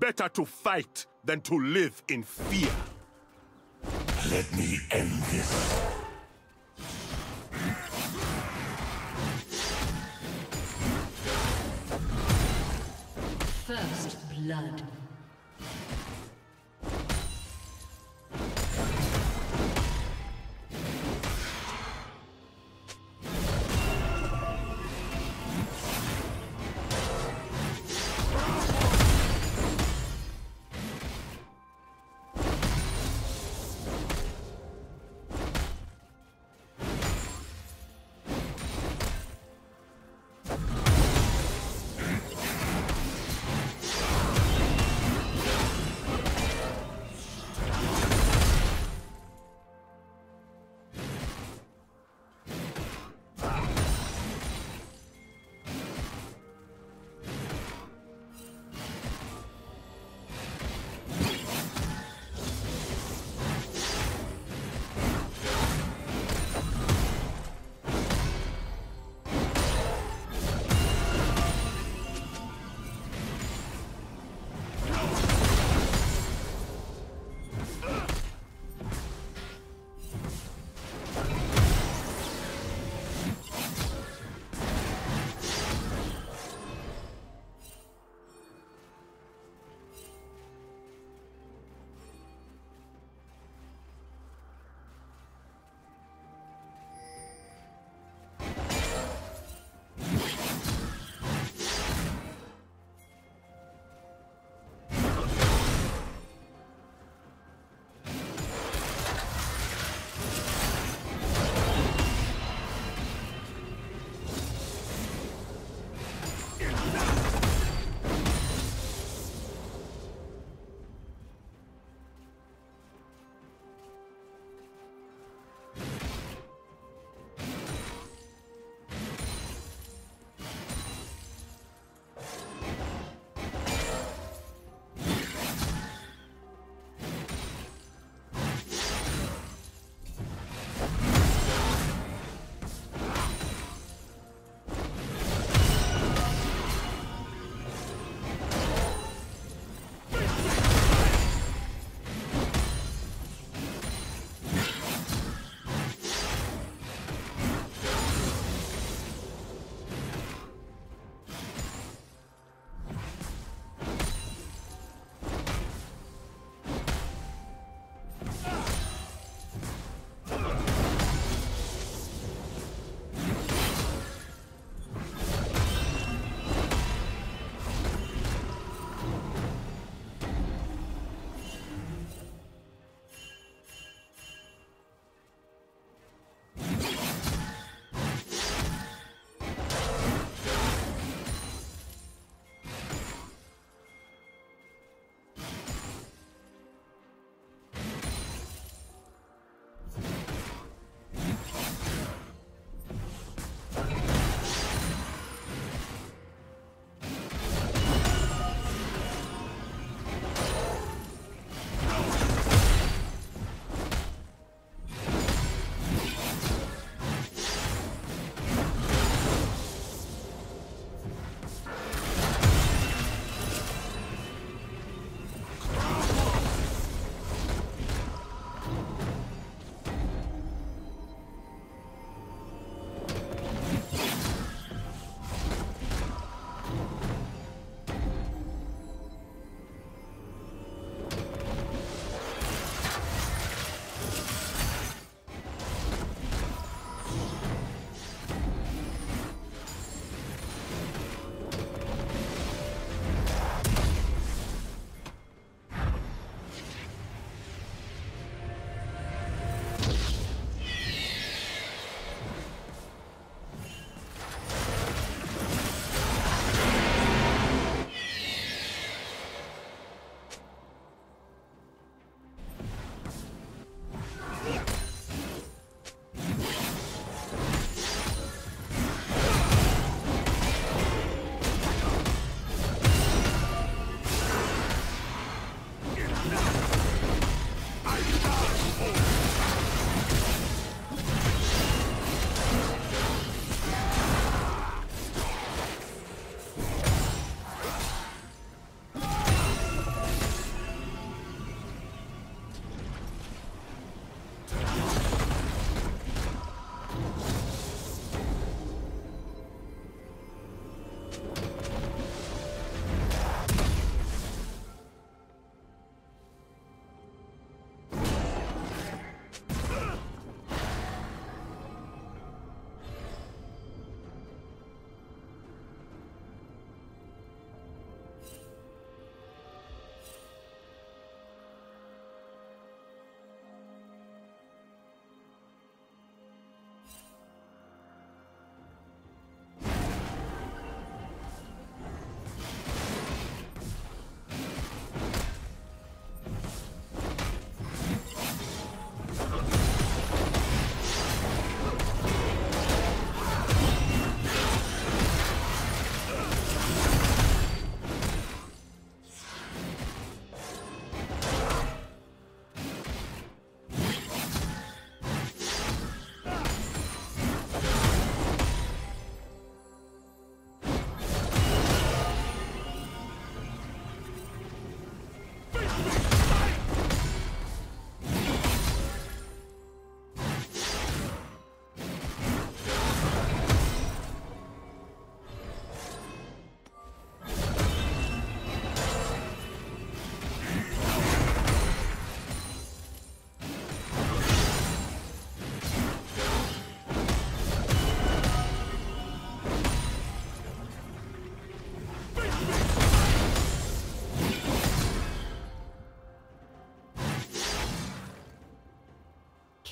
Better to fight than to live in fear. Let me end this. First blood.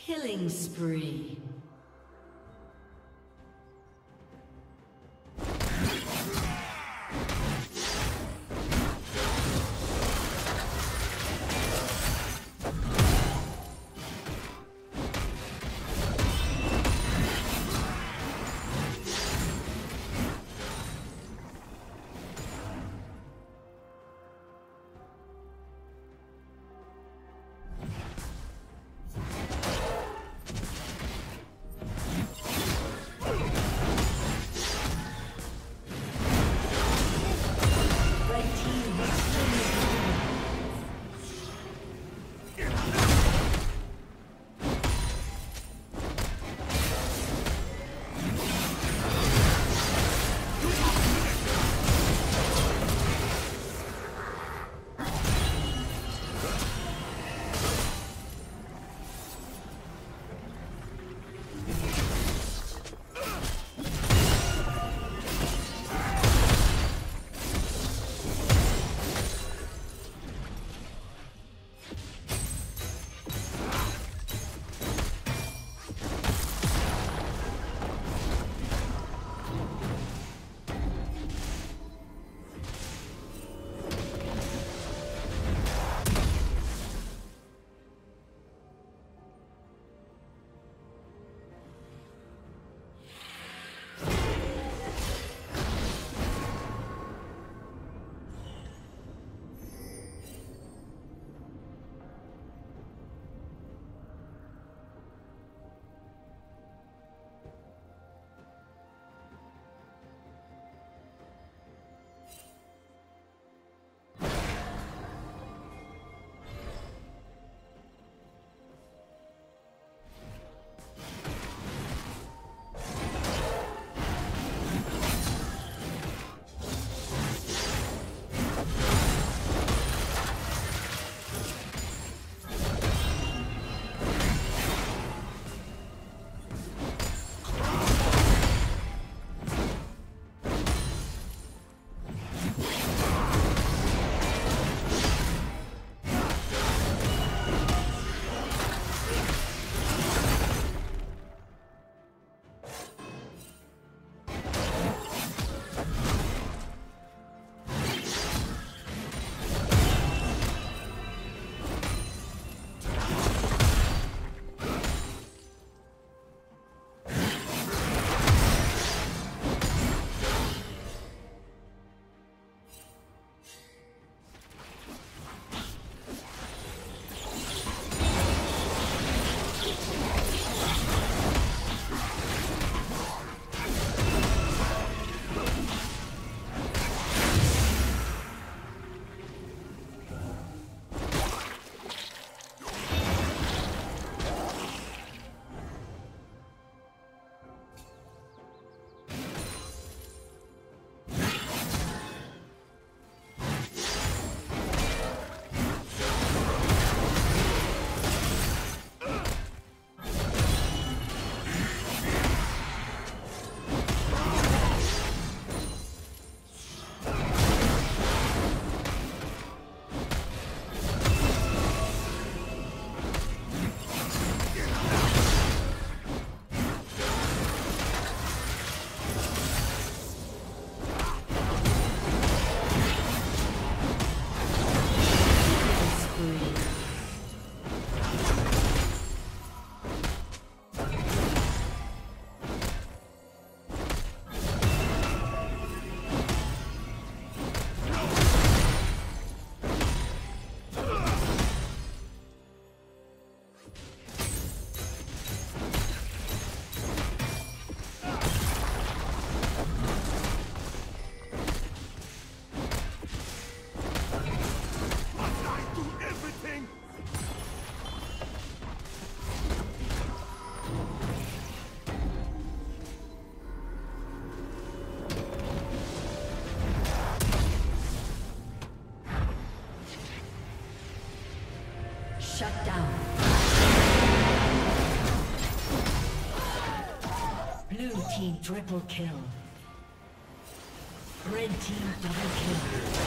Killing spree. Shut down. Blue team triple kill. Red team double kill.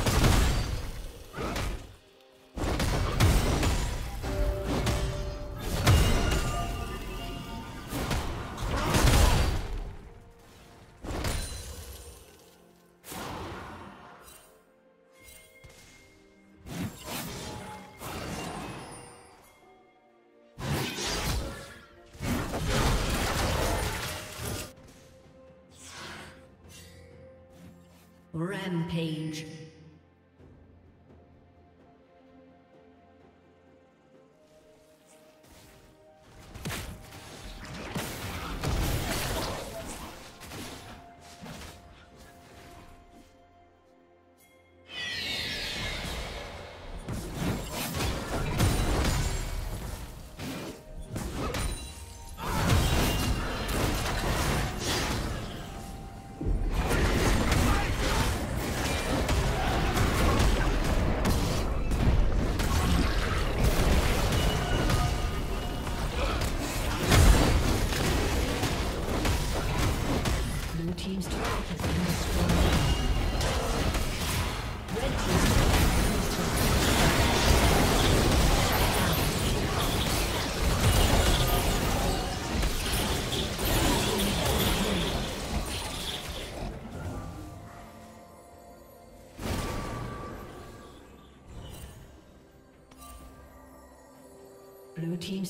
Rampage. Blue team's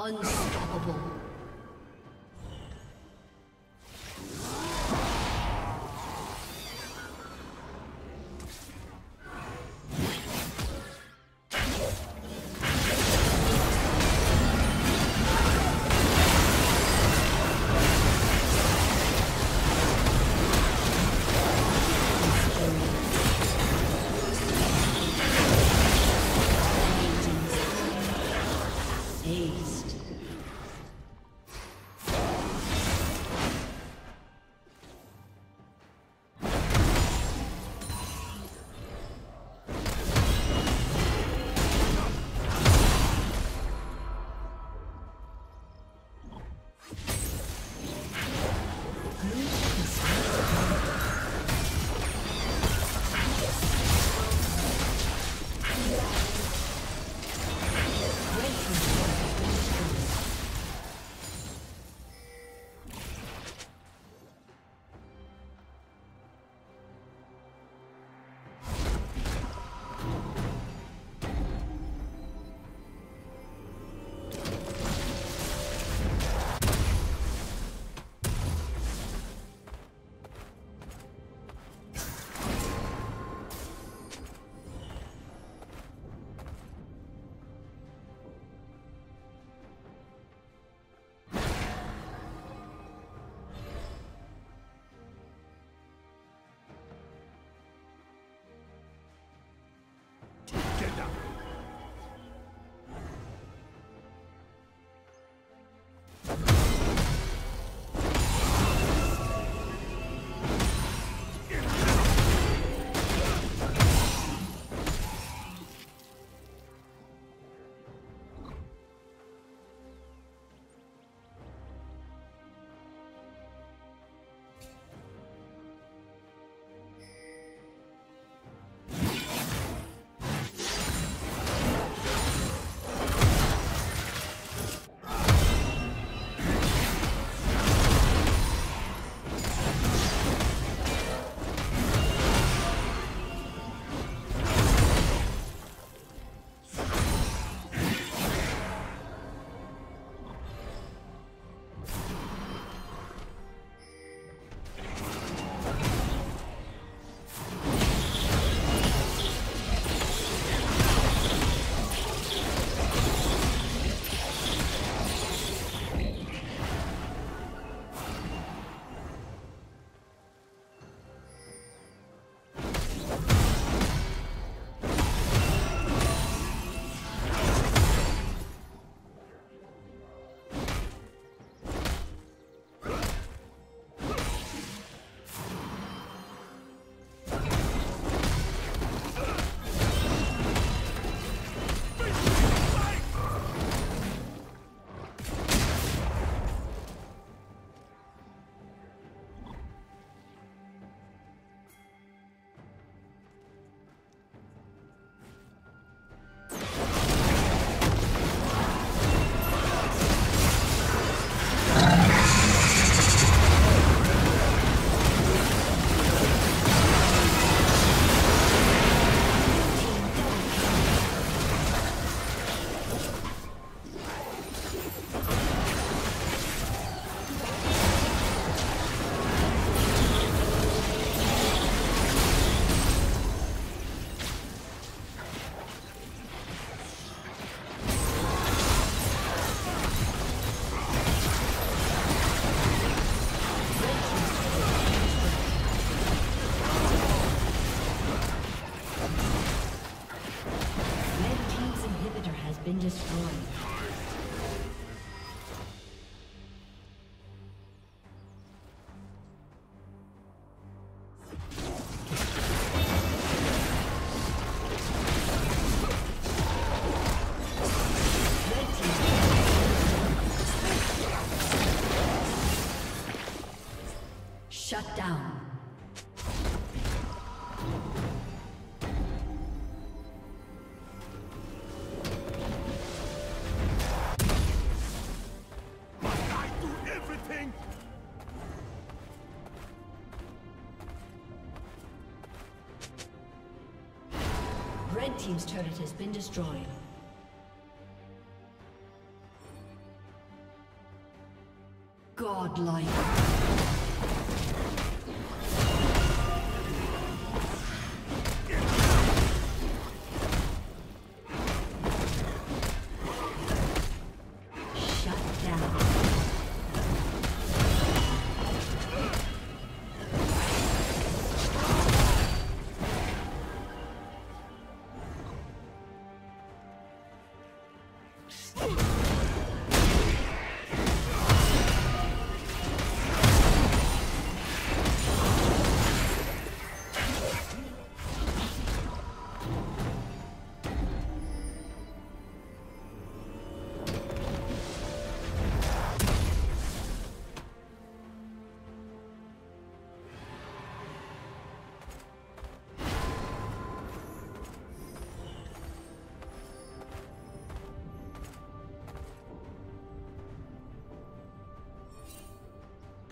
Unstoppable. been destroyed. Shut down. Red team's turret has been destroyed. Godlike.